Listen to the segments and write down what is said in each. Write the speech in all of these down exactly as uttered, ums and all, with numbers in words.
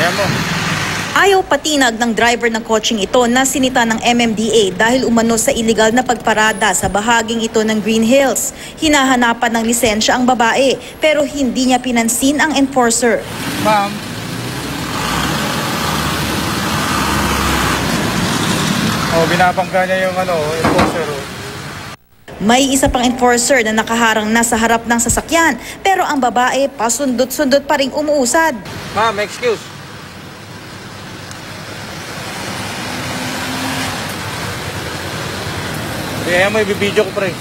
Ayan mo. Ayaw patinag ng driver ng kotseng ito na sinita ng M M D A dahil umano sa illegal na pagparada sa bahaging ito ng Green Hills. Hinahanapan ng lisensya ang babae pero hindi niya pinansin ang enforcer. Ma'am, oh, binabangga niya yung ano, enforcer. May isa pang enforcer na nakaharang na sa harap ng sasakyan pero ang babae pasundot-sundot pa ring umuusad. Ma'am, excuse. Kaya mo, ibibidyo ko, pre.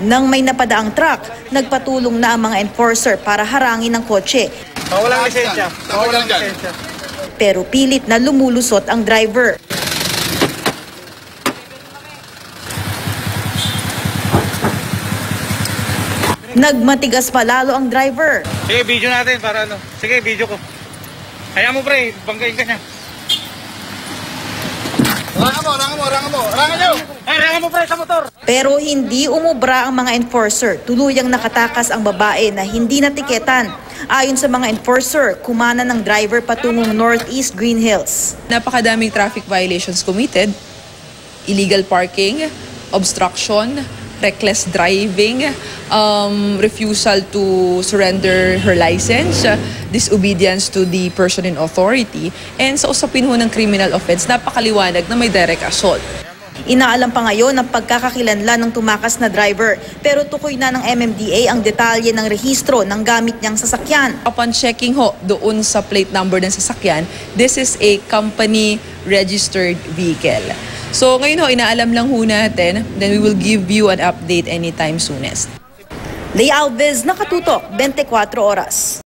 Nang may napadaang truck, nagpatulong na ang mga enforcer para harangin ang kotse. Walang lisensya. Walang lisensya. Pero pilit na lumulusot ang driver. Nagmatigas pa lalo ang driver. Sige, video natin para ano. Sige, video ko. Kaya mo, pre, banggain ka niya. Rangan mo, rangan mo, rangan mo, rangan nyo! Ay, rangan mo pre sa motor! Pero hindi umubra ang mga enforcer. Tuluyang nakatakas ang babae na hindi natiketan. Ayon sa mga enforcer, kumana ng driver patungong Northeast Green Hills. Napakadaming traffic violations committed. Illegal parking, obstruction, reckless driving, um, refusal to surrender her license, uh, disobedience to the person in authority, and sa usapin ho ng criminal offense, napakaliwanag na may direct assault. Inaalam pa ngayon ang pagkakakilanlan ng tumakas na driver, pero tukoy na ng M M D A ang detalye ng rehistro ng gamit niyang sasakyan. Upon checking ho doon sa plate number ng sasakyan, this is a company registered vehicle. So ngayon ho, inaalam lang ho natin, then we will give you an update anytime soonest. Lei Alviz, Nakatutok, twenty-four Oras.